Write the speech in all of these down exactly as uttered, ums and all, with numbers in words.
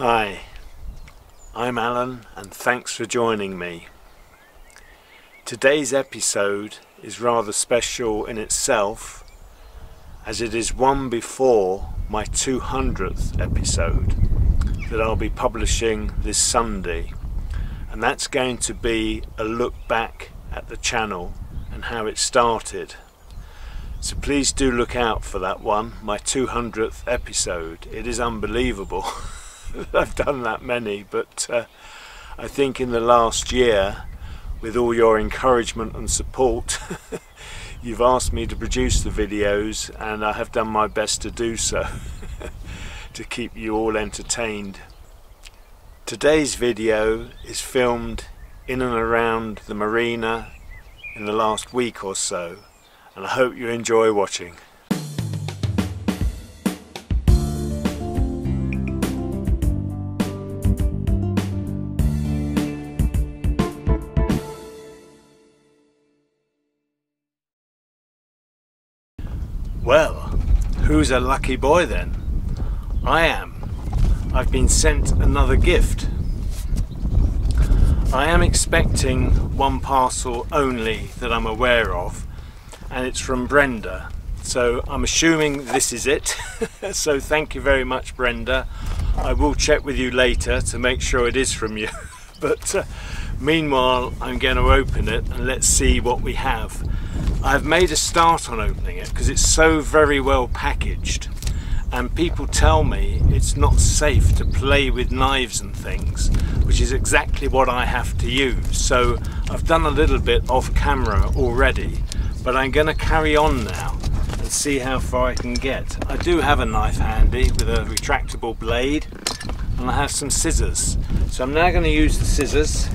Hi, I'm Alan and thanks for joining me. Today's episode is rather special in itself as it is one before my two hundredth episode that I'll be publishing this Sunday, and that's going to be a look back at the channel and how it started. So please do look out for that one, my two hundredth episode. It is unbelievable. I've done that many, but uh, I think in the last year, with all your encouragement and support, you've asked me to produce the videos, and I have done my best to do so to keep you all entertained. Today's video is filmed in and around the marina in the last week or so, and I hope you enjoy watching. Well, who's a lucky boy then? I am. I've been sent another gift. I am expecting one parcel only that I'm aware of, and it's from Brenda. So I'm assuming this is it. So thank you very much, Brenda. I will check with you later to make sure it is from you. But uh, meanwhile, I'm going to open it and let's see what we have. I've made a start on opening it because it's so very well packaged, and people tell me it's not safe to play with knives and things, which is exactly what I have to use. So I've done a little bit off camera already, but I'm going to carry on now and see how far I can get. I do have a knife handy with a retractable blade, and I have some scissors. So I'm now going to use the scissors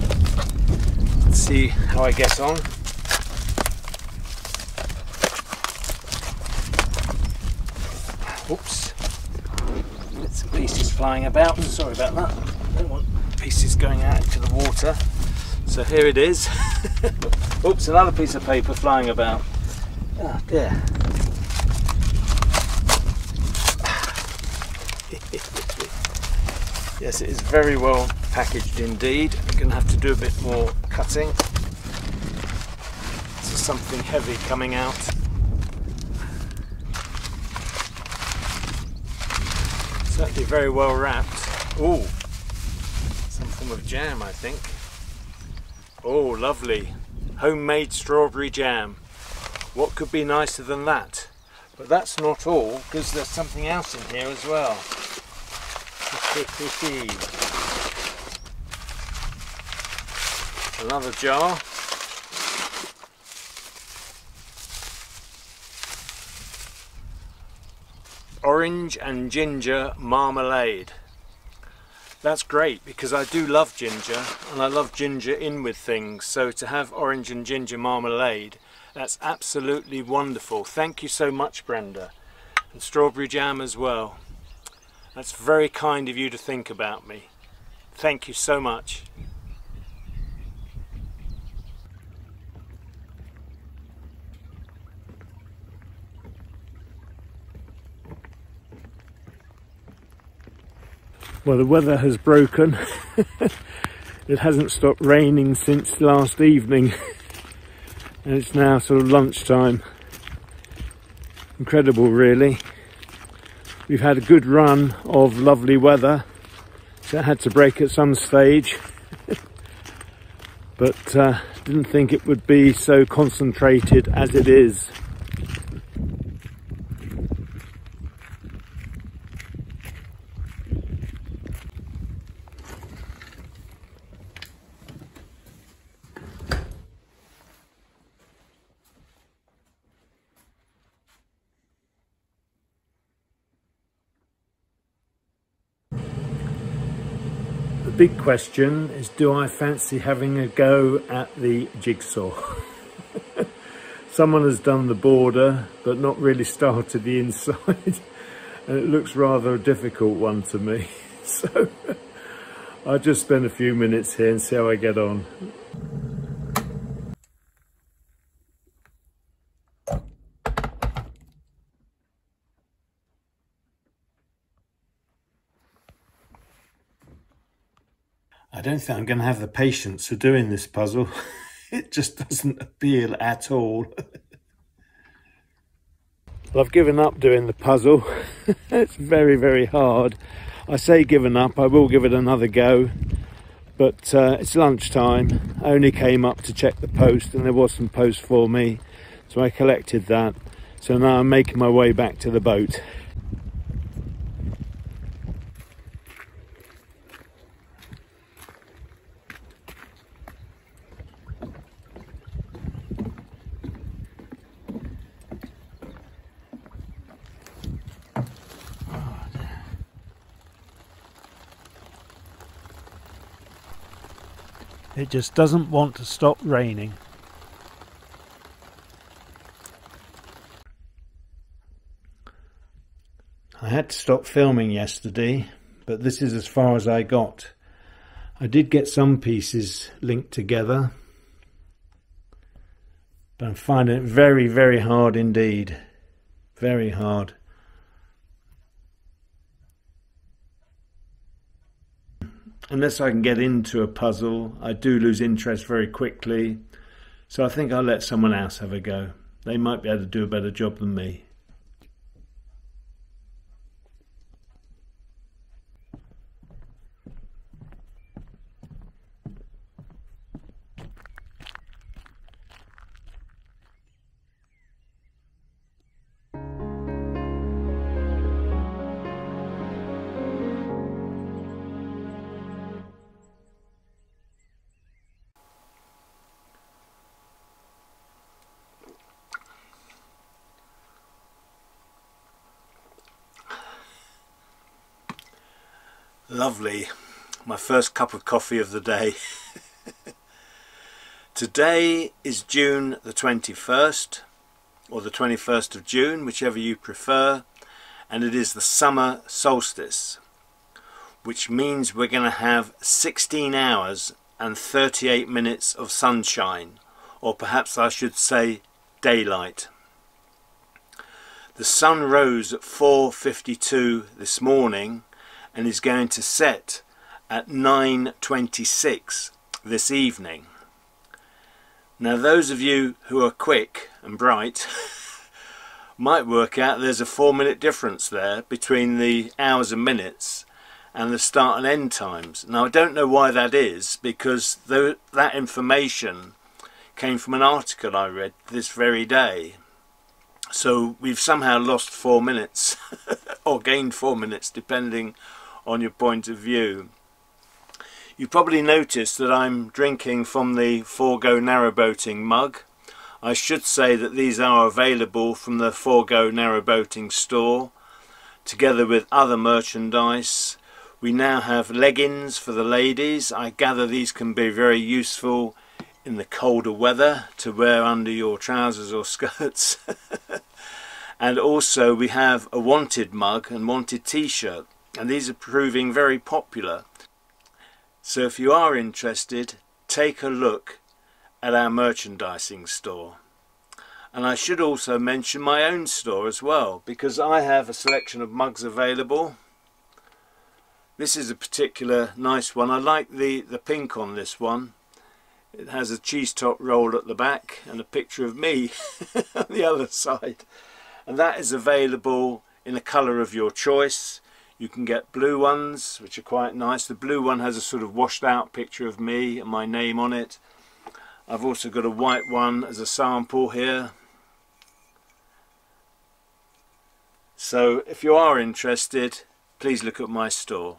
and see how I get on. Oops, bits and pieces flying about. Sorry about that. I don't want pieces going out into the water. So here it is. Oops, another piece of paper flying about. Oh dear. Yes, it is very well packaged indeed. I'm going to have to do a bit more cutting. This is something heavy coming out. Certainly very well wrapped. Oh, some form of jam, I think. Oh, lovely. Homemade strawberry jam. What could be nicer than that? But that's not all, because there's something else in here as well. Another jar. Orange and ginger marmalade. That's great because I do love ginger, and I love ginger in with things, so to have orange and ginger marmalade, that's absolutely wonderful. Thank you so much, Brenda. And strawberry jam as well. That's very kind of you to think about me. Thank you so much. Well, the weather has broken. It hasn't stopped raining since last evening, and it's now sort of lunchtime. Incredible, really. We've had a good run of lovely weather, so it had to break at some stage, but uh, didn't think it would be so concentrated as it is. The big question is, do I fancy having a go at the jigsaw? Someone has done the border but not really started the inside, and it looks rather a difficult one to me. So I'll just spend a few minutes here and see how I get on. I don't think I'm going to have the patience for doing this puzzle. It just doesn't appeal at all. Well, I've given up doing the puzzle. It's very, very hard. I say given up, I will give it another go. But uh, it's lunchtime. I only came up to check the post and there was some post for me. So I collected that. So now I'm making my way back to the boat. It just doesn't want to stop raining. I had to stop filming yesterday, but this is as far as I got. I did get some pieces linked together, but I'm finding it very, very hard indeed. Very hard. Unless I can get into a puzzle, I do lose interest very quickly. So I think I'll let someone else have a go. They might be able to do a better job than me. Lovely, my first cup of coffee of the day. Today is June the twenty-first, or the twenty-first of June, whichever you prefer, and it is the summer solstice, which means we're going to have sixteen hours and thirty-eight minutes of sunshine, or perhaps I should say daylight. The sun rose at four fifty-two this morning and is going to set at nine twenty-six this evening. Now those of you who are quick and bright might work out there's a four minute difference there between the hours and minutes and the start and end times. Now I don't know why that is, because th that information came from an article I read this very day. So we've somehow lost four minutes or gained four minutes depending on your point of view. You probably noticed that I'm drinking from the Forego narrowboating mug. I should say that these are available from the Forego narrowboating store, together with other merchandise. We now have leggings for the ladies. I gather these can be very useful in the colder weather to wear under your trousers or skirts. And also we have a wanted mug and wanted t-shirt, and these are proving very popular. So if you are interested, take a look at our merchandising store. And I should also mention my own store as well, because I have a selection of mugs available. This is a particular nice one. I like the, the pink on this one. It has a cheese top roll at the back and a picture of me on the other side. And that is available in a colour of your choice. You can get blue ones, which are quite nice. The blue one has a sort of washed out picture of me and my name on it. I've also got a white one as a sample here. So if you are interested, please look at my store.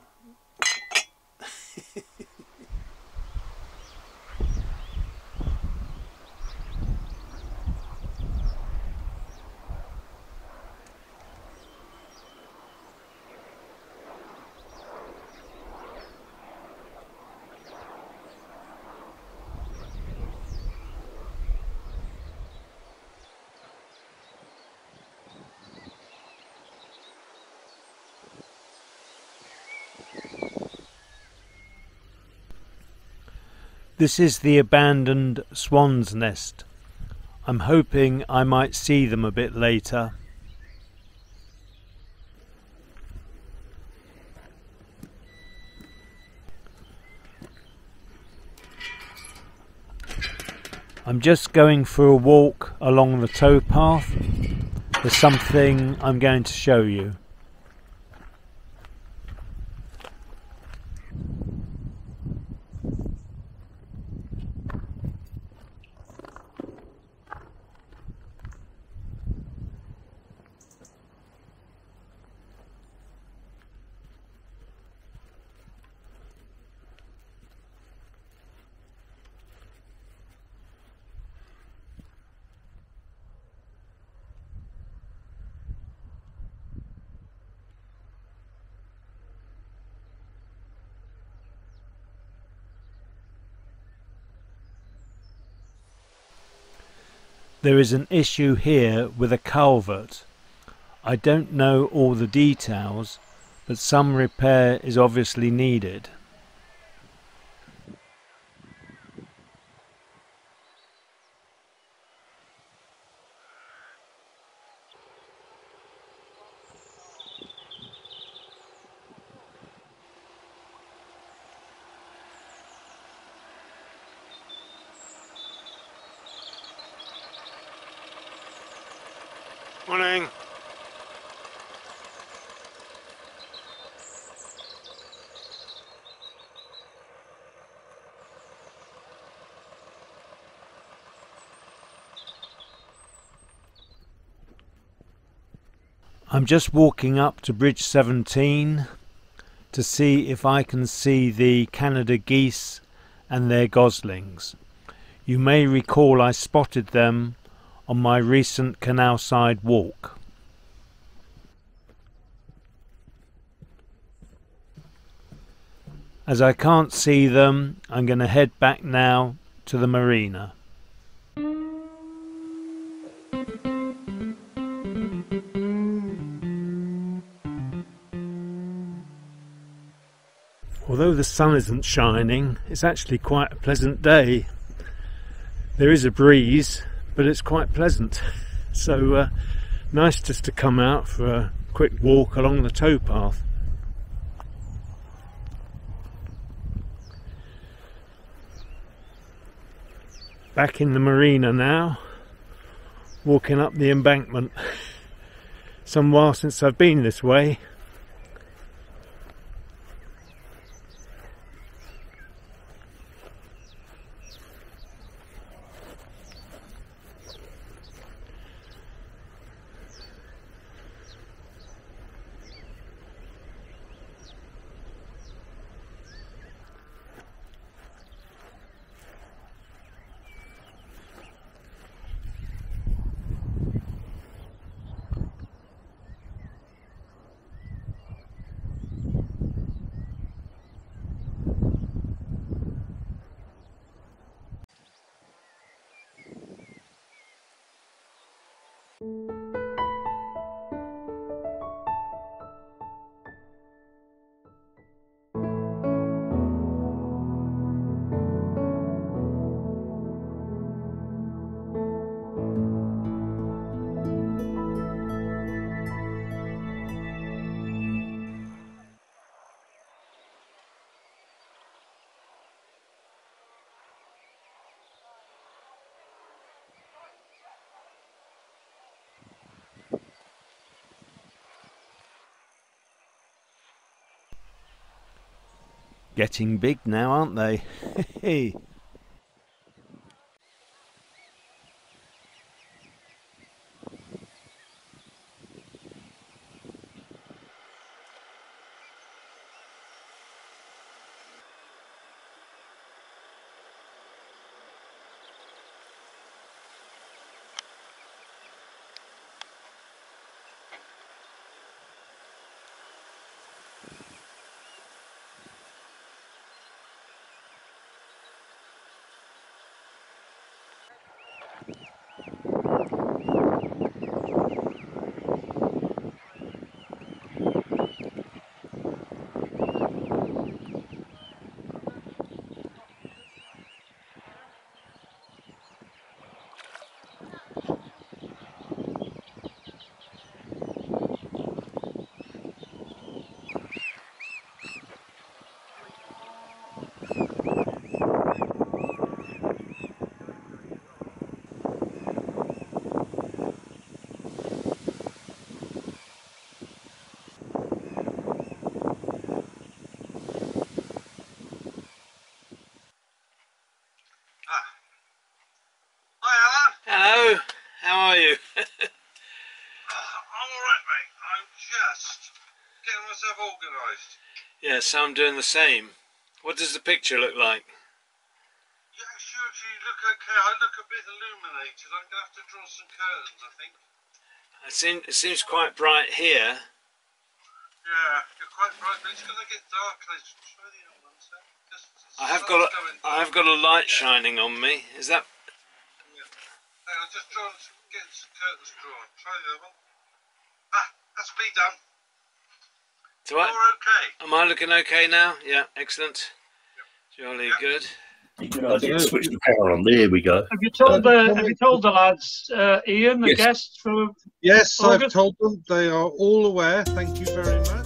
This is the abandoned swan's nest. I'm hoping I might see them a bit later. I'm just going for a walk along the towpath. There's something I'm going to show you. There is an issue here with a culvert. I don't know all the details, but some repair is obviously needed. Morning. I'm just walking up to bridge seventeen to see if I can see the Canada geese and their goslings. You may recall I spotted them on my recent canal side walk. As I can't see them, I'm going to head back now to the marina. Although the sun isn't shining, it's actually quite a pleasant day. There is a breeze, but it's quite pleasant, so uh, nice just to come out for a quick walk along the towpath. Back in the marina now, walking up the embankment. Some while since I've been this way. Getting big now, aren't they? myself organised. Yeah, so I'm doing the same. What does the picture look like? You actually look okay. I look a bit illuminated. I'm going to have to draw some curtains, I think. It seems, it seems quite bright here. Yeah, you're quite bright, but it's going to get dark later. I have got a, I have got a light yeah. shining on me. Is that? Yeah. Hang on, just draw, get some curtains drawn. Try the other one. Ah, that's me done. Do I? You're okay. Am I looking okay now? Yeah, excellent. Yep. Jolly yep. good. Good switch the power on. There we go. Have you told the uh, Have you told the lads, uh, Ian, the yes. guests? From yes, August? I've told them. They are all aware. Thank you very much.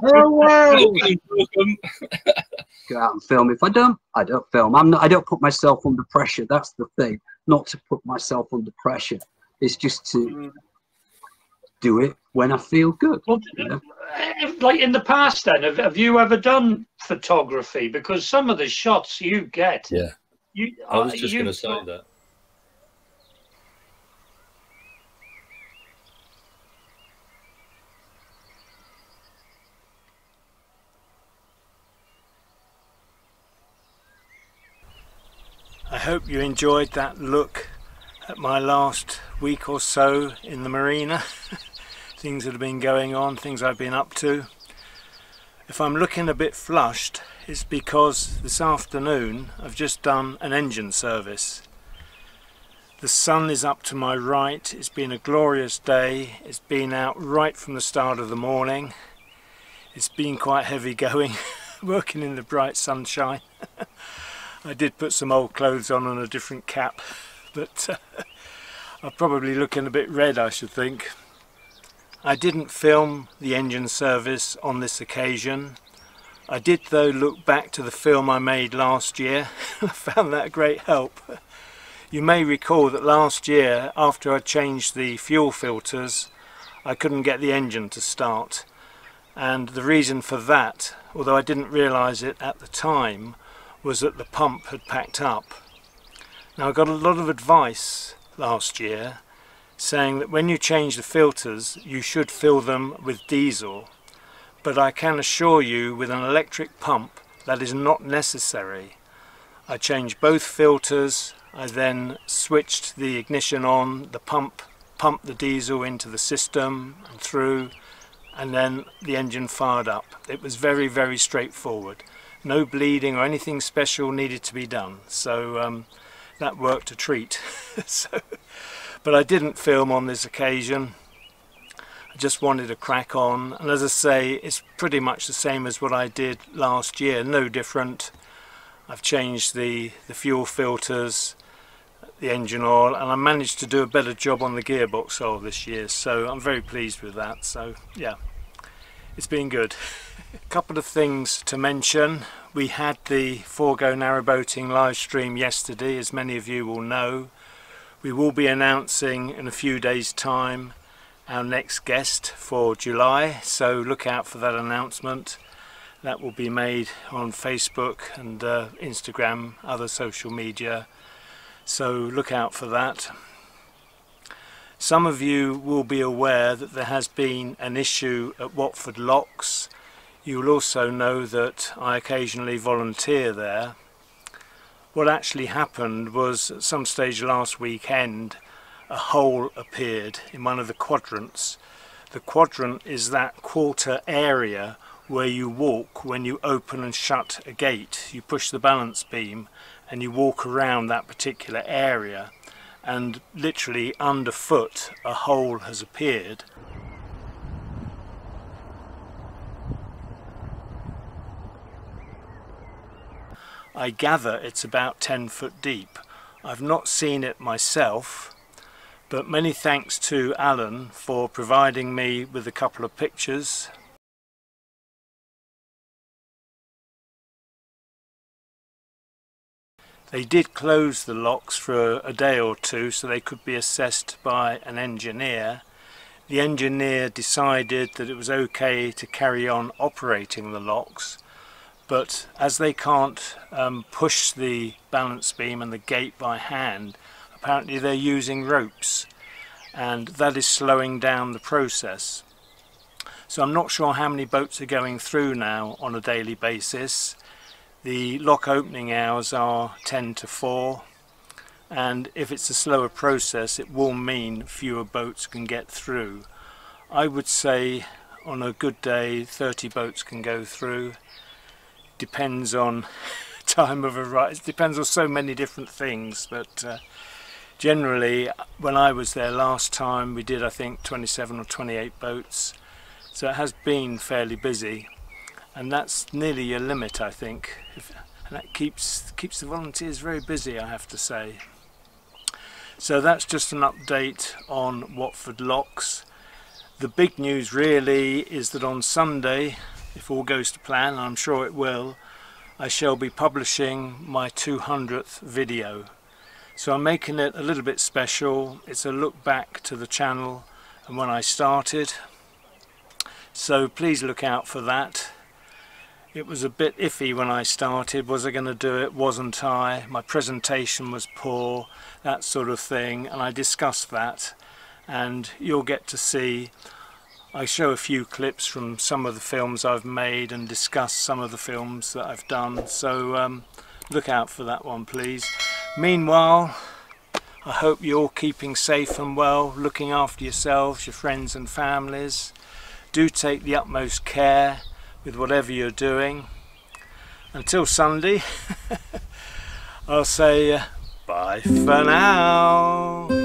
Welcome, welcome. Go out and film. If I don't, I don't film. I'm not, I don't put myself under pressure. That's the thing. Not to put myself under pressure. It's just to mm. do it when I feel good. Well, you know? Like in the past, then, have, have you ever done photography? Because some of the shots you get, yeah. You, I was just going to say that. I hope you enjoyed that look at my last week or so in the marina. Things that have been going on, things I've been up to. If I'm looking a bit flushed, it's because this afternoon I've just done an engine service. The sun is up to my right. It's been a glorious day. It's been out right from the start of the morning. It's been quite heavy going, working in the bright sunshine. I did put some old clothes on and a different cap, but uh, I'm probably looking a bit red, I should think. I didn't film the engine service on this occasion. I did, though, look back to the film I made last year. I found that a great help. You may recall that last year, after I changed the fuel filters, I couldn't get the engine to start. And the reason for that, although I didn't realise it at the time, was that the pump had packed up. Now I got a lot of advice last year saying that when you change the filters you should fill them with diesel, but I can assure you with an electric pump that is not necessary. I changed both filters, I then switched the ignition on, the pump pumped the diesel into the system and through, and then the engine fired up. It was very very straightforward. No bleeding or anything special needed to be done, so um, that worked a treat. So, but I didn't film on this occasion. I just wanted to crack on, and as I say, it's pretty much the same as what I did last year, no different. I've changed the, the fuel filters, the engine oil, and I managed to do a better job on the gearbox oil this year, so I'm very pleased with that. So yeah, it's been good. A couple of things to mention. We had the Forego narrowboating live stream yesterday, as many of you will know. We will be announcing in a few days' time our next guest for July, so look out for that announcement. That will be made on Facebook and uh, Instagram, other social media, so look out for that. Some of you will be aware that there has been an issue at Watford Locks. You will also know that I occasionally volunteer there. What actually happened was at some stage last weekend a hole appeared in one of the quadrants. The quadrant is that quarter area where you walk when you open and shut a gate. You push the balance beam and you walk around that particular area, and literally underfoot a hole has appeared. I gather it's about ten foot deep. I've not seen it myself, but many thanks to Alan for providing me with a couple of pictures. They did close the locks for a day or two so they could be assessed by an engineer. The engineer decided that it was okay to carry on operating the locks, but as they can't um, push the balance beam and the gate by hand, apparently they're using ropes, and that is slowing down the process. So I'm not sure how many boats are going through now on a daily basis. The lock opening hours are ten to four, and if it's a slower process it will mean fewer boats can get through. I would say on a good day thirty boats can go through. Depends on time of arrival, it depends on so many different things, but uh, generally when I was there last time we did I think twenty-seven or twenty-eight boats, so it has been fairly busy, and that's nearly your limit I think, if, and that keeps keeps the volunteers very busy, I have to say. So that's just an update on Watford Locks. The big news really is that on Sunday, if all goes to plan, and I'm sure it will, I shall be publishing my two hundredth video. So I'm making it a little bit special. It's a look back to the channel and when I started. So please look out for that. It was a bit iffy when I started. Was I going to do it? Wasn't I? My presentation was poor, that sort of thing. And I discussed that. And you'll get to see. I show a few clips from some of the films I've made and discuss some of the films that I've done, so um, look out for that one please. Meanwhile, I hope you're keeping safe and well, looking after yourselves, your friends and families. Do take the utmost care with whatever you're doing. Until Sunday, I'll say uh, bye for now.